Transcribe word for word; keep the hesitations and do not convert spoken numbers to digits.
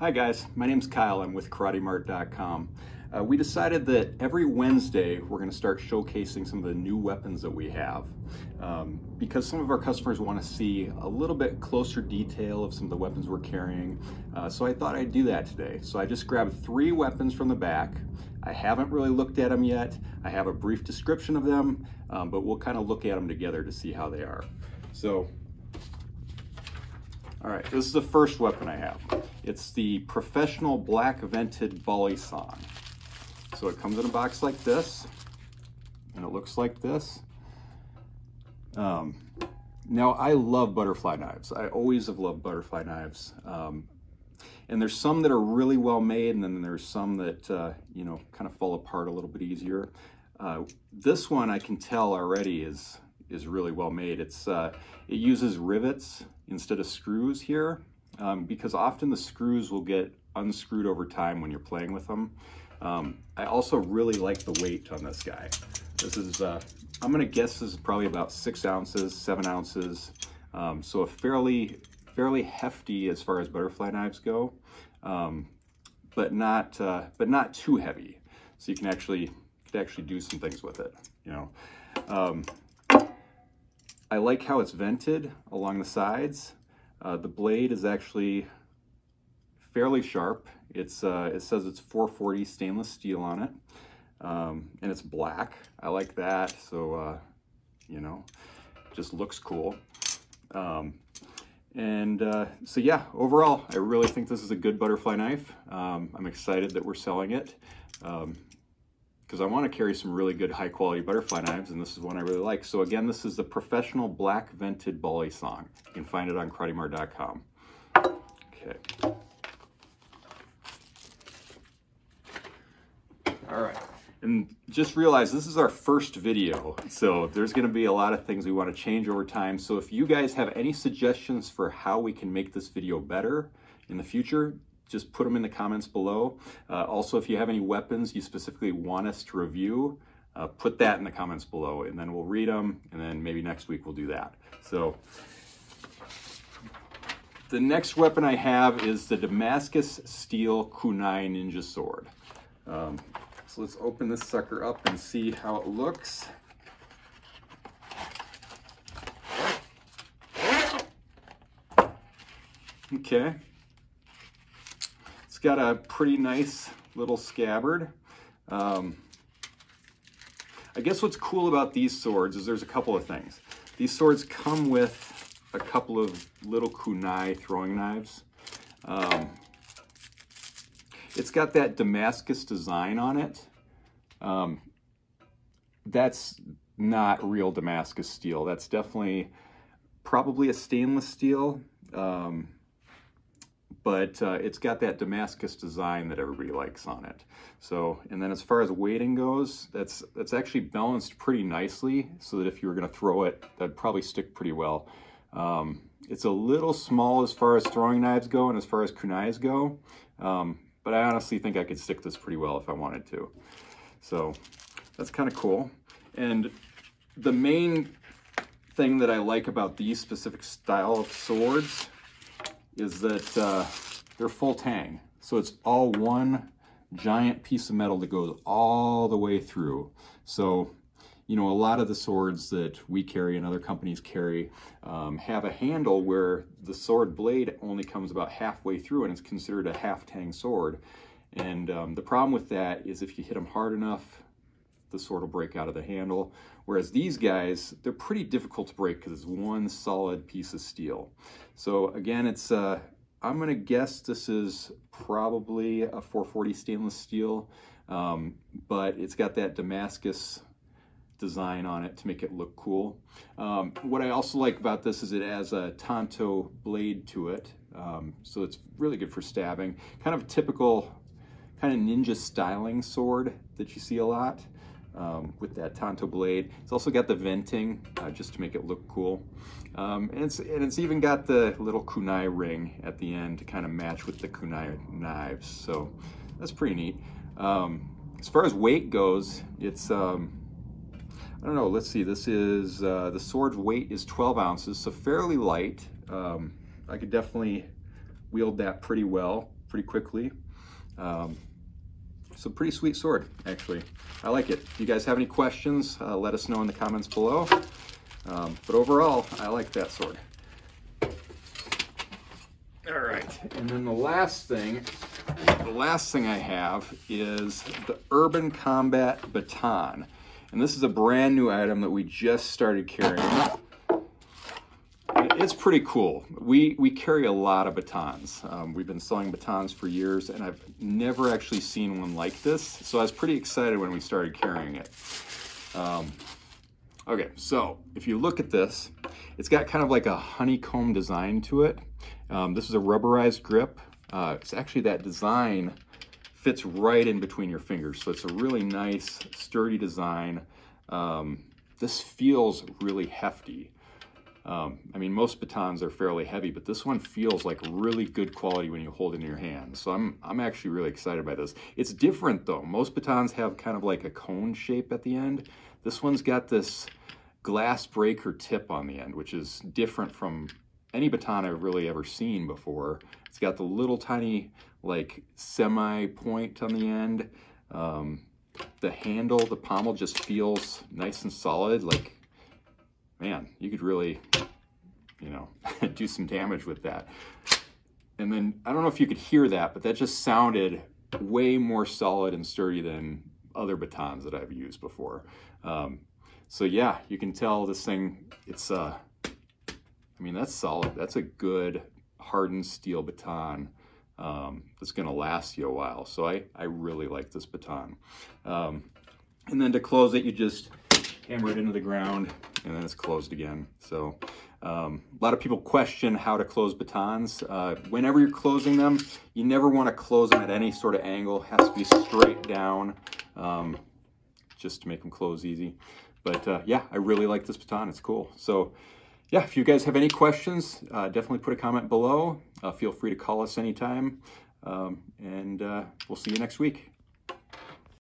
Hi guys, my name's Kyle. I'm with Karate Mart dot com. Uh, we decided that every Wednesday we're going to start showcasing some of the new weapons that we have um, because some of our customers want to see a little bit closer detail of some of the weapons we're carrying. Uh, so I thought I'd do that today. So I just grabbed three weapons from the back. I haven't really looked at them yet. I have a brief description of them, um, but we'll kind of look at them together to see how they are. So, all right, this is the first weapon I have. It's the professional black vented Balisong. So it comes in a box like this, and it looks like this. Um, now, I love butterfly knives. I always have loved butterfly knives. Um, and there's some that are really well made, and then there's some that, uh, you know, kind of fall apart a little bit easier. Uh, this one I can tell already is, is really well made. It's, uh, it uses rivets instead of screws here, um, because often the screws will get unscrewed over time when you're playing with them. Um, I also really like the weight on this guy. This is, uh, I'm gonna guess this is probably about six ounces, seven ounces. Um, so a fairly, fairly hefty as far as butterfly knives go, um, but not, uh, but not too heavy. So you can actually, you can actually do some things with it, you know. Um, I like how it's vented along the sides. Uh, the blade is actually fairly sharp. It's, uh, it says it's four forty stainless steel on it, um, and it's black. I like that, so, uh, you know, just looks cool. Um, and uh, so yeah, overall, I really think this is a good butterfly knife. Um, I'm excited that we're selling it, um, because I want to carry some really good high quality butterfly knives, and this is one I really like. So again, this is the professional black vented Balisong. You can find it on Karate Mart dot com. Okay. All right, and just realize this is our first video, so there's going to be a lot of things we want to change over time. So if you guys have any suggestions for how we can make this video better in the future, just put them in the comments below. Uh, also, if you have any weapons you specifically want us to review, uh, put that in the comments below, and then we'll read them, and then maybe next week we'll do that. So the next weapon I have is the Damascus Steel Kunai Ninja Sword. Um, So let's open this sucker up and see how it looks. Okay. It's got a pretty nice little scabbard. Um, I guess what's cool about these swords is there's a couple of things. These swords come with a couple of little kunai throwing knives. Um, It's got that Damascus design on it. Um, that's not real Damascus steel. That's definitely probably a stainless steel, um, but uh, it's got that Damascus design that everybody likes on it. So, and then as far as weighting goes, that's, that's actually balanced pretty nicely so that if you were gonna throw it, that'd probably stick pretty well. Um, it's a little small as far as throwing knives go and as far as kunais go. Um, But I honestly think I could stick this pretty well if I wanted to. So that's kind of cool. And the main thing that I like about these specific style of swords is that uh, they're full tang. So it's all one giant piece of metal that goes all the way through. So, you know, a lot of the swords that we carry and other companies carry um, have a handle where the sword blade only comes about halfway through, and it's considered a half-tang sword. And um, the problem with that is if you hit them hard enough, the sword will break out of the handle. Whereas these guys, they're pretty difficult to break because it's one solid piece of steel. So again, it's uh, I'm gonna guess this is probably a four forty stainless steel, um, but it's got that Damascus design on it to make it look cool. Um, what I also like about this is it has a tanto blade to it, um, so it's really good for stabbing. Kind of typical, kind of ninja styling sword that you see a lot um, with that tanto blade. It's also got the venting uh, just to make it look cool, um, and it's and it's even got the little kunai ring at the end to kind of match with the kunai knives. So that's pretty neat. Um, as far as weight goes, it's um, I don't know, let's see, this is, uh, the sword's weight is twelve ounces, so fairly light. Um, I could definitely wield that pretty well. pretty quickly. Um, it's a pretty sweet sword, actually. I like it. If you guys have any questions, uh, let us know in the comments below. Um, but overall, I like that sword. All right, and then the last thing, the last thing I have is the Urban Combat Baton. And this is a brand new item that we just started carrying. It's pretty cool. We, we carry a lot of batons. Um, we've been selling batons for years, and I've never actually seen one like this. So I was pretty excited when we started carrying it. Um, okay, so if you look at this, it's got kind of like a honeycomb design to it. Um, this is a rubberized grip. Uh, it's actually that design fits right in between your fingers. So it's a really nice, sturdy design. Um, this feels really hefty. Um, I mean, most batons are fairly heavy, but this one feels like really good quality when you hold it in your hand. So I'm, I'm actually really excited by this. It's different though. Most batons have kind of like a cone shape at the end. This one's got this glass breaker tip on the end, which is different from any baton I've really ever seen before. It's got the little tiny like semi point on the end. Um, the handle, the pommel just feels nice and solid. Like, man, you could really, you know, do some damage with that. And then I don't know if you could hear that, but that just sounded way more solid and sturdy than other batons that I've used before. Um, so yeah, you can tell this thing, it's uh, I mean, that's solid. That's a good hardened steel baton um, that's going to last you a while. So I, I really like this baton. Um, and then to close it, you just hammer it into the ground and then it's closed again. So um, a lot of people question how to close batons. Uh, whenever you're closing them, you never want to close them at any sort of angle. It has to be straight down um, just to make them close easy. But uh, yeah, I really like this baton. It's cool. So yeah, if you guys have any questions, uh, definitely put a comment below. Uh, feel free to call us anytime, um, and uh, we'll see you next week.